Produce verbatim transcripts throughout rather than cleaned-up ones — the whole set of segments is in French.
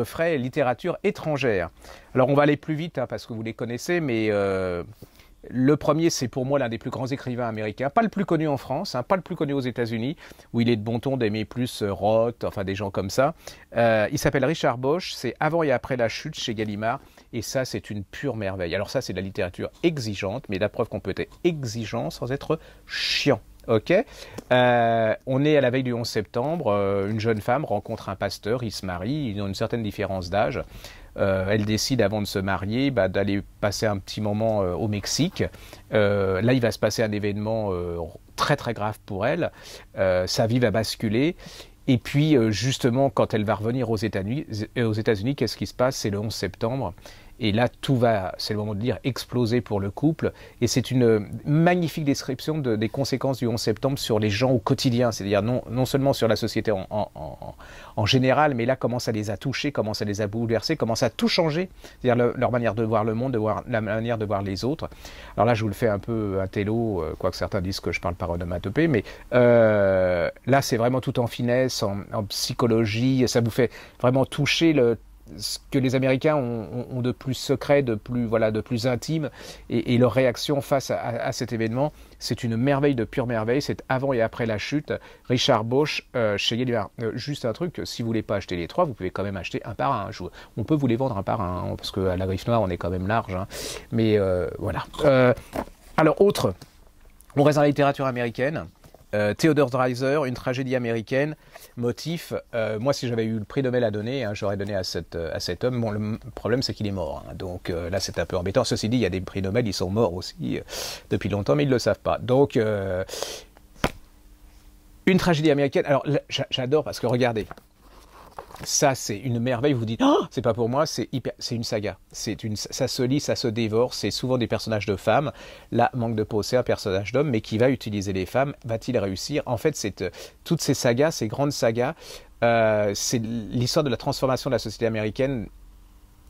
coffret littérature étrangère. Alors on va aller plus vite hein, parce que vous les connaissez, mais euh, le premier, c'est pour moi l'un des plus grands écrivains américains, pas le plus connu en France, hein, pas le plus connu aux États-Unis, où il est de bon ton d'aimer plus Roth, enfin des gens comme ça. Euh, il s'appelle Richard Bausch, c'est Avant et après la chute chez Gallimard, et ça c'est une pure merveille. Alors ça c'est de la littérature exigeante, mais la preuve qu'on peut être exigeant sans être chiant. Ok, euh, on est à la veille du onze septembre, euh, une jeune femme rencontre un pasteur, ils se marient, ils ont une certaine différence d'âge. Euh, elle décide avant de se marier bah, d'aller passer un petit moment euh, au Mexique. Euh, là, il va se passer un événement euh, très très grave pour elle, euh, sa vie va basculer. Et puis euh, justement, quand elle va revenir aux États-Unis, aux États-Unis, qu'est-ce qui se passe? C'est le onze septembre. Et là, tout va, c'est le moment de dire, exploser pour le couple. Et c'est une magnifique description de, des conséquences du onze septembre sur les gens au quotidien. C'est-à-dire non, non seulement sur la société en, en, en, en général, mais là, comment ça les a touchés, comment ça les a bouleversés, comment ça a tout changé. C'est-à-dire le, leur manière de voir le monde, de voir, la manière de voir les autres. Alors là, je vous le fais un peu un télo, quoique certains disent que je parle par onomatopée, mais euh, là, c'est vraiment tout en finesse, en, en psychologie. Ça vous fait vraiment toucher le... ce que les Américains ont, ont de plus secret, de plus, voilà, de plus intime, et, et leur réaction face à, à cet événement, c'est une merveille de pure merveille, c'est Avant et après la chute, Richard Bausch, euh, chez Gallimard. Euh, juste un truc, si vous voulez pas acheter les trois, vous pouvez quand même acheter un par un, Je, on peut vous les vendre un par un, hein, parce qu'à la Griffe Noire, on est quand même large, hein. Mais euh, voilà. Euh, alors, autre, on reste dans la littérature américaine. Euh, Theodore Dreiser, une tragédie américaine, motif, euh, moi si j'avais eu le prix Nobel à donner, hein, j'aurais donné à, cette, à cet homme, bon, le problème c'est qu'il est mort, hein, donc euh, là c'est un peu embêtant, ceci dit il y a des prix Nobel, ils sont morts aussi euh, depuis longtemps mais ils ne le savent pas, donc euh, une tragédie américaine, alors j'adore parce que regardez, ça c'est une merveille, vous vous dites, oh, c'est pas pour moi, c'est une saga, une, ça se lit, ça se dévore, c'est souvent des personnages de femmes, là manque de peau, c'est un personnage d'homme, mais qui va utiliser les femmes, va-t-il réussir? En fait, c'est euh, toutes ces sagas, ces grandes sagas, euh, c'est l'histoire de la transformation de la société américaine,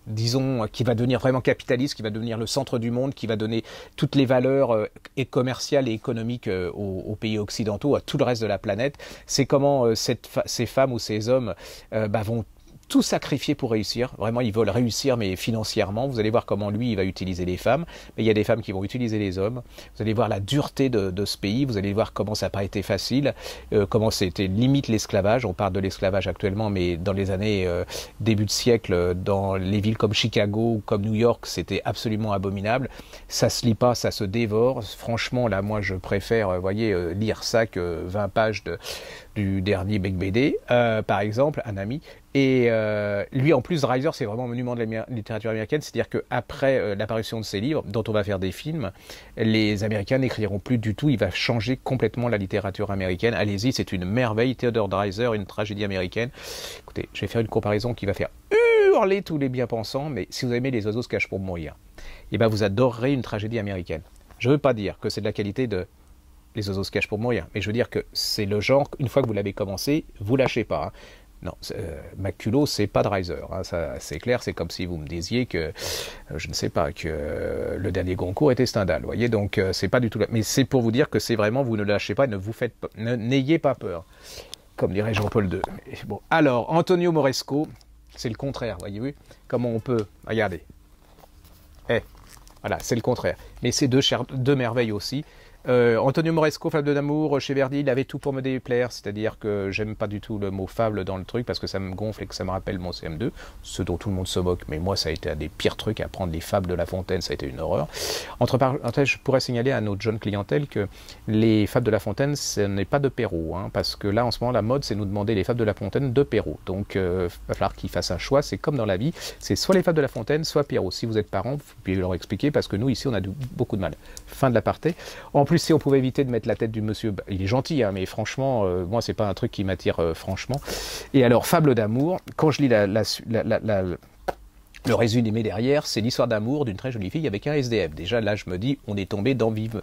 disons, qui va devenir vraiment capitaliste, qui va devenir le centre du monde, qui va donner toutes les valeurs euh, et commerciales et économiques euh, aux, aux pays occidentaux, à tout le reste de la planète. C'est comment euh, cette ces femmes ou ces hommes euh, bah, vont tout sacrifier pour réussir. Vraiment, ils veulent réussir, mais financièrement. Vous allez voir comment lui, il va utiliser les femmes. Mais il y a des femmes qui vont utiliser les hommes. Vous allez voir la dureté de, de ce pays. Vous allez voir comment ça n'a pas été facile, euh, comment c'était limite l'esclavage. On parle de l'esclavage actuellement, mais dans les années euh, début de siècle, dans les villes comme Chicago, comme New York, c'était absolument abominable. Ça se lit pas, ça se dévore. Franchement, là, moi, je préfère, vous voyez, euh, lire ça que vingt pages de, du dernier Bec B D, euh, par exemple, un ami. Et euh, lui, en plus, Dreiser, c'est vraiment un monument de la littérature américaine, c'est-à-dire qu'après euh, l'apparition de ses livres, dont on va faire des films, les Américains n'écriront plus du tout, il va changer complètement la littérature américaine. Allez-y, c'est une merveille, Theodore Dreiser, une tragédie américaine. Écoutez, je vais faire une comparaison qui va faire hurler tous les bien-pensants, mais si vous aimez Les oiseaux se cachent pour mourir, eh ben vous adorerez une tragédie américaine. Je ne veux pas dire que c'est de la qualité de... Les oiseaux se cachent pour mourir, mais je veux dire que c'est le genre, une fois que vous l'avez commencé, vous lâchez pas, hein. Non, euh, Maculo, c'est pas Dreiser, hein, c'est clair, c'est comme si vous me disiez que, euh, je ne sais pas, que euh, le dernier Goncourt était Stendhal, vous voyez, donc euh, c'est pas du tout... La... Mais c'est pour vous dire que c'est vraiment, vous ne lâchez pas, ne vous faites pas, n'ayez pas peur, comme dirait Jean-Paul deux. Mais bon, alors, Antonio Moresco, c'est le contraire, voyez-vous, comment on peut... Regardez, eh, voilà, c'est le contraire, mais c'est deux, cher... deux merveilles aussi. Euh, Antonio Moresco, Fable d'amour, chez Verdi, il avait tout pour me déplaire, c'est-à-dire que j'aime pas du tout le mot fable dans le truc parce que ça me gonfle et que ça me rappelle mon C M deux, ce dont tout le monde se moque, mais moi ça a été un des pires trucs, apprendre les fables de La Fontaine, ça a été une horreur. Entre parenthèses, je pourrais signaler à notre jeune clientèle que les fables de La Fontaine, ce n'est pas de Perrault, hein, parce que là en ce moment la mode c'est nous demander les fables de La Fontaine de Perrault, donc euh, il va falloir qu'ils fassent un choix, c'est comme dans la vie, c'est soit les fables de La Fontaine, soit Perrault. Si vous êtes parents, vous pouvez leur expliquer parce que nous ici on a du, beaucoup de mal. Fin de l'aparté. En plus, si on pouvait éviter de mettre la tête du monsieur, il est gentil, hein, mais franchement, euh, moi, c'est pas un truc qui m'attire, euh, franchement. Et alors, Fable d'amour, quand je lis la, la, la, la, la, le résumé derrière, c'est l'histoire d'amour d'une très jolie fille avec un S D F. Déjà, là, je me dis, on est tombé dans Vive,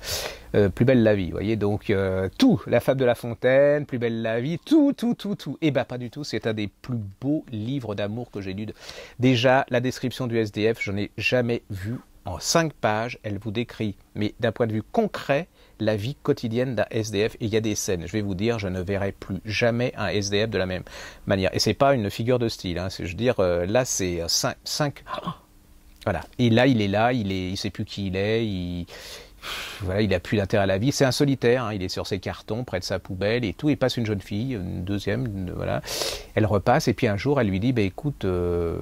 euh, Plus belle la vie, vous voyez. Donc, euh, tout, la Fable de La Fontaine, Plus belle la vie, tout, tout, tout, tout. Eh ben, pas du tout, c'est un des plus beaux livres d'amour que j'ai lu. Déjà, la description du S D F, je n'ai jamais vu. En cinq pages, elle vous décrit, mais d'un point de vue concret, la vie quotidienne d'un S D F. Et il y a des scènes, je vais vous dire, je ne verrai plus jamais un S D F de la même manière. Et c'est pas une figure de style, hein. Je veux dire, euh, là c'est cinq... Voilà. Et là, il est là, il est, il sait plus qui il est, il... Voilà, il n'a plus d'intérêt à la vie, c'est un solitaire, hein. Il est sur ses cartons, près de sa poubelle et tout, il passe une jeune fille, une deuxième, une, voilà, elle repasse et puis un jour elle lui dit, bah, écoute, euh,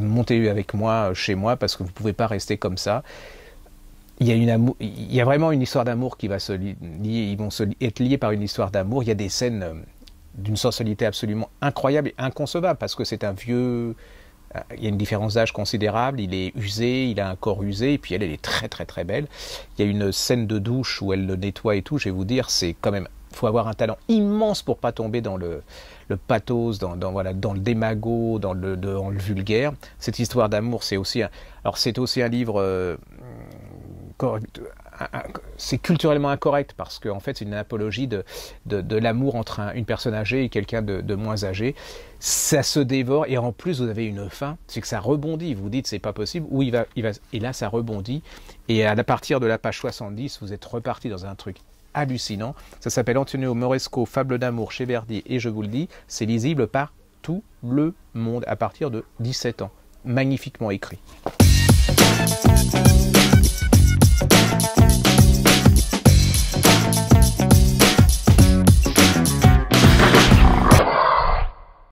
montez avec moi chez moi parce que vous ne pouvez pas rester comme ça. Il y a, une il y a vraiment une histoire d'amour qui va se lier, ils vont se li être liés par une histoire d'amour, il y a des scènes d'une sensualité absolument incroyable et inconcevable parce que c'est un vieux... Il y a une différence d'âge considérable, il est usé, il a un corps usé, et puis elle, elle est très très très belle. Il y a une scène de douche où elle le nettoie et tout, je vais vous dire, c'est quand même... Il faut avoir un talent immense pour ne pas tomber dans le, le pathos, dans, dans, voilà, dans le démago, dans le, de, dans le vulgaire. Cette histoire d'amour, c'est aussi, aussi un livre... Euh, c'est culturellement incorrect parce qu'en fait c'est une apologie de, de, de l'amour entre un, une personne âgée et quelqu'un de, de moins âgé. Ça se dévore et en plus vous avez une fin, c'est que ça rebondit, vous dites c'est pas possible, où il va, il va, et là ça rebondit et à partir de la page soixante-dix vous êtes reparti dans un truc hallucinant. Ça s'appelle Antonio Moresco, Fable d'amour chez Verdi et je vous le dis, c'est lisible par tout le monde à partir de dix-sept ans, magnifiquement écrit.